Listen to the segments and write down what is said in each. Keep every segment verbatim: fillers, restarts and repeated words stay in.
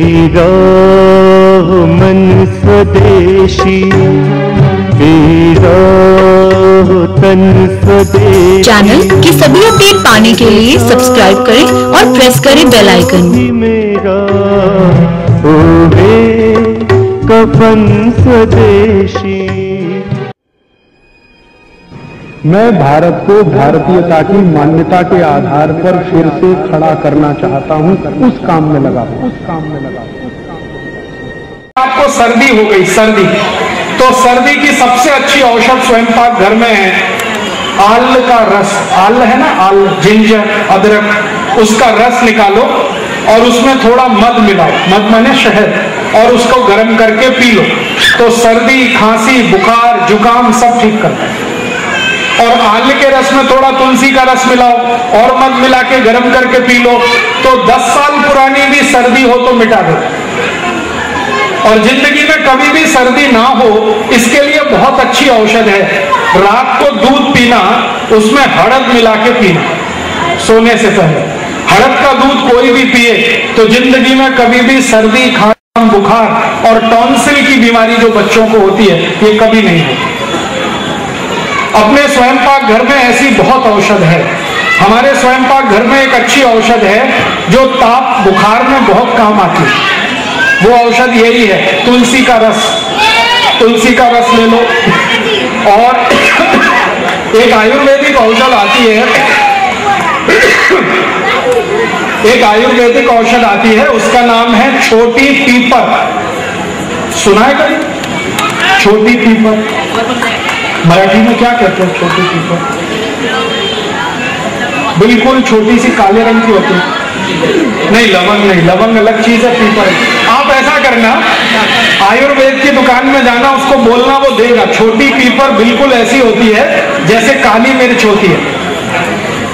मेरा मन स्वदेशी, मेरा तन स्वदेशी। चैनल के सभी अपडेट पाने के लिए सब्सक्राइब करें और प्रेस करें बेल आइकन। मेरा कफन स्वदेशी। मैं भारत को भारतीयता की मान्यता के आधार पर फिर से खड़ा करना चाहता हूं, उस काम में लगा उस काम में लगा आपको सर्दी हो गई, सर्दी तो सर्दी की सबसे अच्छी औषध स्वयं पाक घर में है। आल का रस, आल है ना, आल, जिंजर, अदरक, उसका रस निकालो और उसमें थोड़ा मध मिलाओ, मध माने शहद, और उसको गर्म करके पी लो तो सर्दी, खांसी, बुखार, जुकाम सब ठीक करता है। और आंवले के रस में थोड़ा तुलसी का रस मिलाओ और मध मिला के गर्म करके पी लो तो दस साल पुरानी भी सर्दी हो तो मिटा दो। और जिंदगी में कभी भी सर्दी ना हो इसके लिए बहुत अच्छी औषध है, रात को दूध पीना, उसमें हड़द मिला के पीना सोने से पहले। हड़द का दूध कोई भी पिए तो जिंदगी में कभी भी सर्दी, खांसी, बुखार और टॉन्सिल की बीमारी जो बच्चों को होती है ये कभी नहीं होती। अपने स्वयं पाक घर में ऐसी बहुत औषध है। हमारे स्वयं पाक घर में एक अच्छी औषध है जो ताप, बुखार में बहुत काम आती है, वो औषध यही है, तुलसी का रस। तुलसी का रस ले लो। और एक आयुर्वेदिक औषध आती है, एक आयुर्वेदिक औषध आती है, उसका नाम है छोटी पीपर। सुना है कभी छोटी पीपर? मराठी में क्या कहते हैं छोटी पीपर? बिल्कुल छोटी सी, काले रंग की होती है। नहीं, लवंग नहीं, लवंग अलग चीज है, पीपर। आप ऐसा करना, आयुर्वेद की दुकान में जाना, उसको बोलना, वो देगा। छोटी पीपर बिल्कुल ऐसी होती है जैसे काली मिर्च होती है,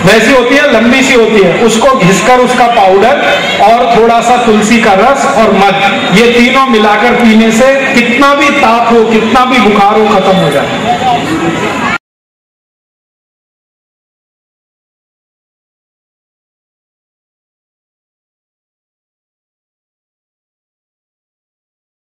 वैसी होती है, लंबी सी होती है। उसको घिसकर उसका पाउडर और थोड़ा सा तुलसी का रस और मध, ये तीनों मिलाकर पीने से कितना भी ताप हो, कितना भी बुखार हो, खत्म हो जाए।